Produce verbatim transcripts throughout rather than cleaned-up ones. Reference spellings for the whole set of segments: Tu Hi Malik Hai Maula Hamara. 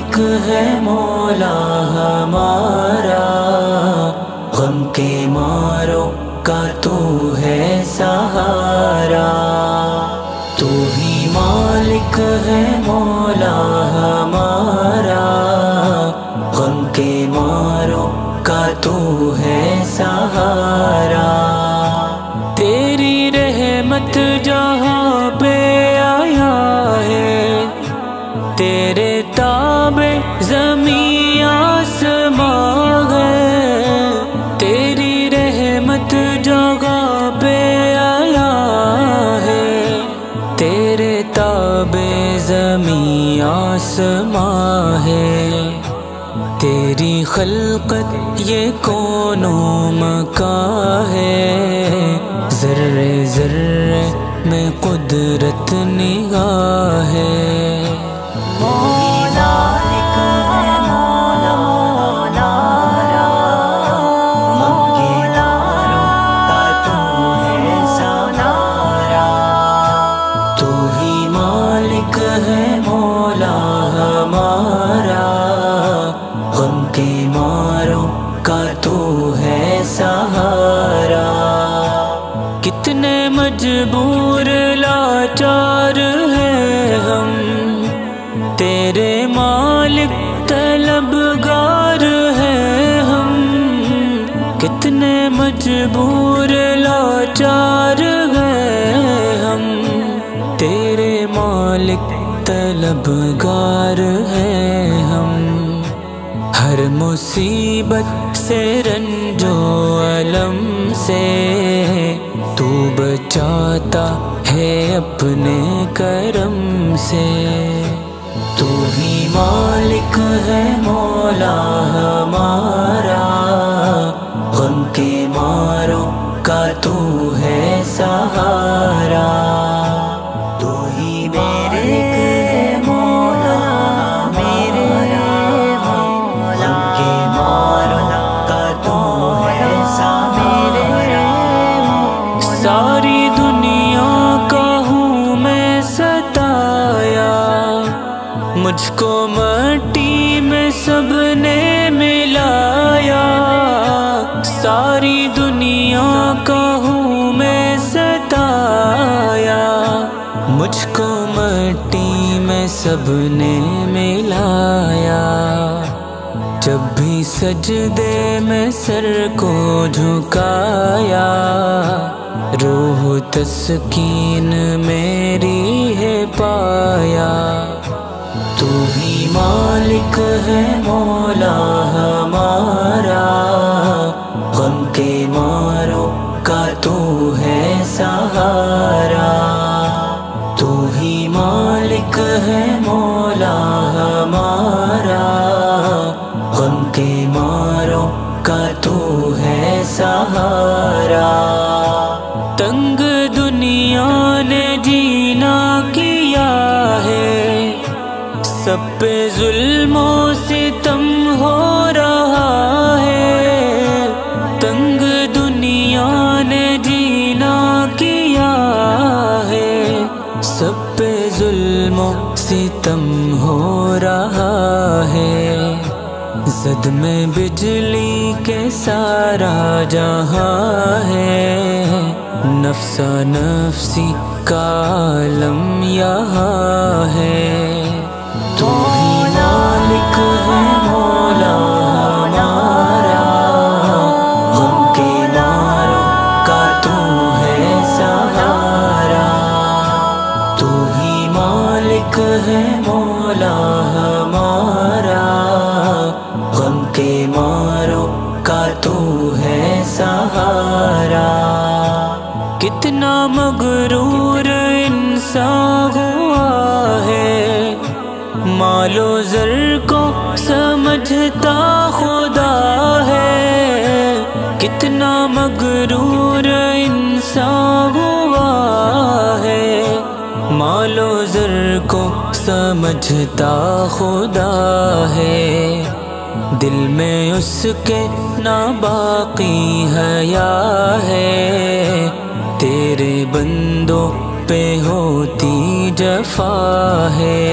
मालिक है मौला हमारा। गम के मारों का तू है सहारा। तू ही मालिक है मौला हमारा। गम के मारों का तू है सहारा। तेरी रहमत जहाँ पे आया है, तेरे ताबे ज़मीं आसमां है। तेरी रहमत जगह पे आया है, तेरे ताबे ज़मीं आसमां है। तेरी खलकत ये कौनों मकां है, ज़र्रे ज़र्रे में कुदरत निगाह है। कितने मजबूर लाचार हैं हम, तेरे मालिक तलबगार हैं हम। कितने मजबूर लाचार हैं हम, तेरे मालिक तलबगार हैं हम। हर मुसीबत से रंजो अलम से तू बचाता है अपने करम से। तू ही मालिक है मौला हमारा। गम के मारों का तू है सहारा। तू ही मालिक है मौला मेरे गम के मारों का तू है सहारा। सारी दुनिया का हूँ मैं सताया, मुझको मट्टी में सबने मिलाया। सारी दुनिया का हूँ मैं सताया, मुझको मट्टी में सबने मिलाया। जब भी सजदे में सर को झुकाया, रूह तस्कीन मेरी है पाया। तू ही मालिक है मौला हमारा। गम के मारों का तू है सहारा। तू ही मालिक है मौला हमारा। गम के मारों का तू है सहारा। तंग दुनिया ने जीना किया है, सब पे जुल्मों से सितम हो रहा है। तंग दुनिया ने जीना किया है, सब पे जुल्मों से सितम हो रहा है। जद में बिजली के सारा जहां है, नफ्सा नफ्सी का आलम यहाँ है। तू ही मालिक है मौला हमारा। गम के मारों का तू है सहारा। तू ही मालिक है मौला हमारा। गम के मारों का तू है सहारा। कितना मगरूर इंसान हुआ है, मालो जर को समझता खुदा है। कितना मगरूर इंसान हुआ है, मालो जर को समझता खुदा है। दिल में उसके ना बाकी हया है, तेरे बंदों पे होती जफा है।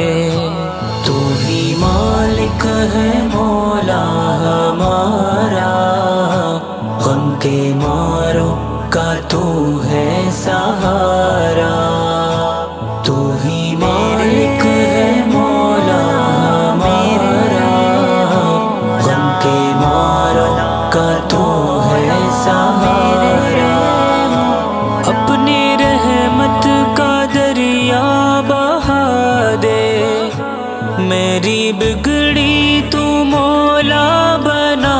तू ही मालिक है मौला हमारा, गम के मारों का तू है सहारा। तू ही मालिक है मौला हमारा, गम के मारों का तू है सहारा। अपनी रहमत का दरिया बहा दे, मेरी बिगड़ी तू मौला बना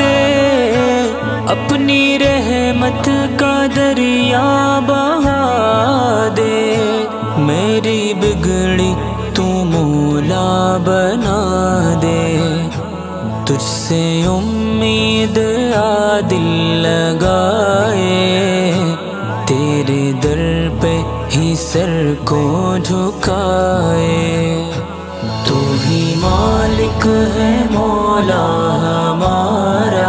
दे। अपनी रहमत का दरिया बहा दे, मेरी बिगड़ी तू मौला बना दे। तुझसे उम्मीद आ दिल लगाए, तेरे दर पे ही सर को झुकाए। तू ही मालिक है मौला हमारा,